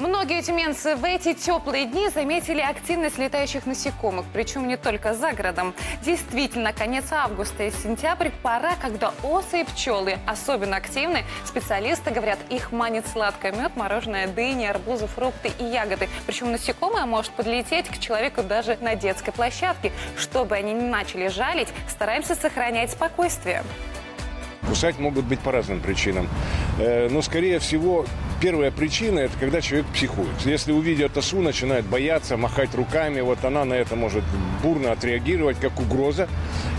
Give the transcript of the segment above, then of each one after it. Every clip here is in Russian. Многие тюменцы в эти теплые дни заметили активность летающих насекомых, причем не только за городом. Действительно, конец августа и сентябрь – пора, когда осы и пчелы особенно активны. Специалисты говорят, их манит сладкое: мед, мороженое, дыни, арбузы, фрукты и ягоды. Причем насекомое может подлететь к человеку даже на детской площадке. Чтобы они не начали жалить, стараемся сохранять спокойствие. Кусать могут быть по разным причинам. Но, скорее всего, первая причина – это когда человек психует. Если увидят осу, начинает бояться, махать руками, вот она на это может бурно отреагировать, как угроза,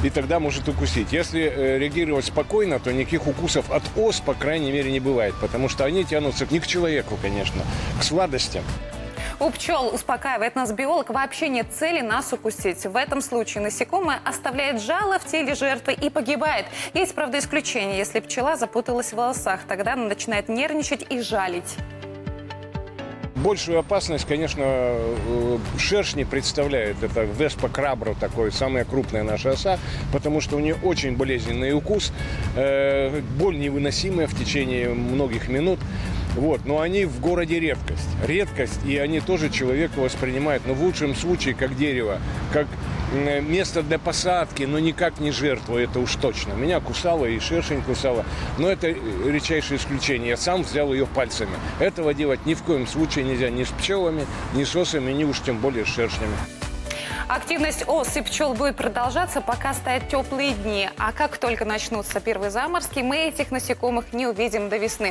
и тогда может укусить. Если реагировать спокойно, то никаких укусов от ос, по крайней мере, не бывает, потому что они тянутся не к человеку, конечно, к сладостям. У пчел, успокаивает нас биолог, вообще нет цели нас укусить. В этом случае насекомое оставляет жало в теле жертвы и погибает. Есть, правда, исключение: если пчела запуталась в волосах, тогда она начинает нервничать и жалить. Большую опасность, конечно, шершни представляют. Это веспа крабра, такой, самая крупная наша оса, потому что у нее очень болезненный укус, боль невыносимая в течение многих минут. Вот, но они в городе редкость. Редкость, и они тоже человека воспринимают, но в лучшем случае, как дерево, как место для посадки, но никак не жертва, это уж точно. Меня кусала и шершень кусала, но это редчайшее исключение. Я сам взял ее пальцами. Этого делать ни в коем случае нельзя ни с пчелами, ни с осами, ни уж тем более с шершнями. Активность ос и пчел будет продолжаться, пока стоят теплые дни. А как только начнутся первые заморозки, мы этих насекомых не увидим до весны.